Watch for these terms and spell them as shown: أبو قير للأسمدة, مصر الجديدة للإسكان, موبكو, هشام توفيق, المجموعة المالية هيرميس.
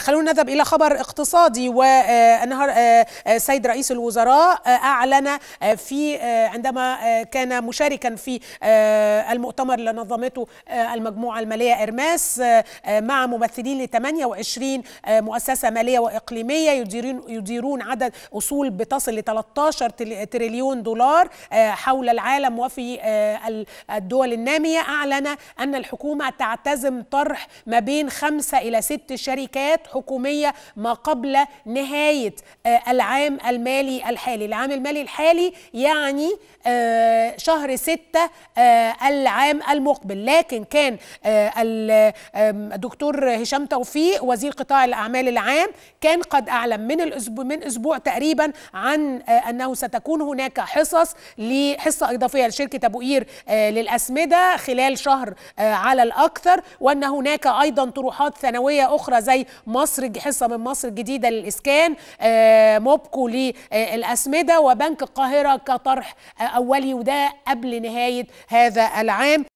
خلونا نذهب إلى خبر اقتصادي. والنهار السيد رئيس الوزراء أعلن عندما كان مشاركا في المؤتمر اللي نظمته المجموعة المالية هيرميس مع ممثلين ل 28 مؤسسة مالية وإقليمية يديرون عدد أصول بتصل ل 13 تريليون دولار حول العالم وفي الدول النامية. أعلن أن الحكومة تعتزم طرح ما بين 5 إلى 6 شركات حكومية ما قبل نهاية العام المالي الحالي. العام المالي الحالي يعني شهر 6 العام المقبل. لكن كان الدكتور هشام توفيق وزير قطاع الأعمال العام كان قد أعلن من أسبوع تقريبا عن أنه ستكون هناك حصة إضافية لشركة أبو قير للأسمدة خلال شهر على الأكثر، وأن هناك أيضا طروحات ثانوية أخرى زي حصة من مصر الجديدة للإسكان، موبكو للأسمدة، وبنك القاهرة كطرح أولي، وده قبل نهاية هذا العام.